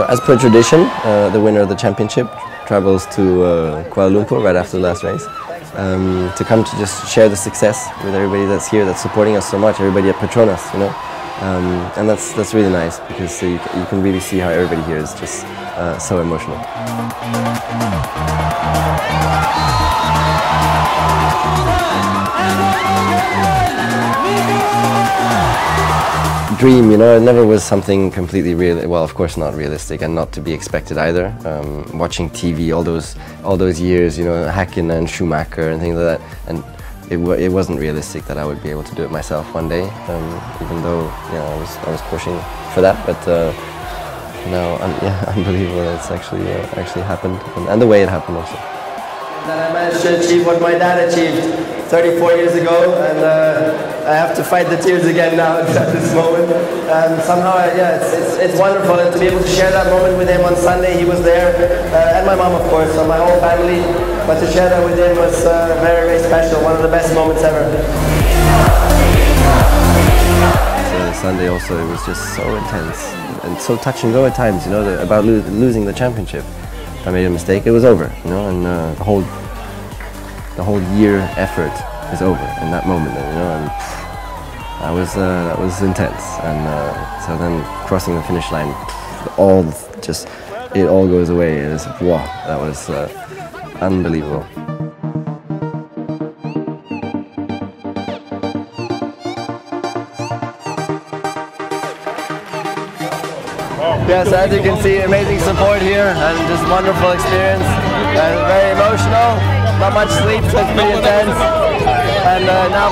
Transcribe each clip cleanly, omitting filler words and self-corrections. So as per tradition, the winner of the championship travels to Kuala Lumpur right after the last race to come to just share the success with everybody that's here, that's supporting us so much, everybody at Petronas, you know. And that's really nice because you can really see how everybody here is just so emotional. Dream, you know, it never was something completely real. Well, of course, not realistic and not to be expected either. Watching TV all those years, you know, Hakken and Schumacher and things like that, and it wasn't realistic that I would be able to do it myself one day. Even though, you know, I was pushing for that, but no, yeah, unbelievable. It's actually happened, and the way it happened also. That I managed to achieve what my dad achieved 34 years ago, and I have to fight the tears again now at this moment. Somehow, yeah, it's wonderful, and to be able to share that moment with him on Sunday, he was there, and my mom, of course, and my whole family, but to share that with him was very, very special, one of the best moments ever. So Sunday also, it was just so intense, and so touch and go at times, you know, about losing the championship. If I made a mistake, it was over, you know, and the whole year effort is over in that moment, you know, and that was intense, and so then crossing the finish line, it all goes away. It was, wow, that was unbelievable. Yes, as you can see, amazing support here, and just wonderful experience, and very emotional, not much sleep, so it's pretty intense, and now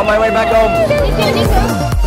on my way back home.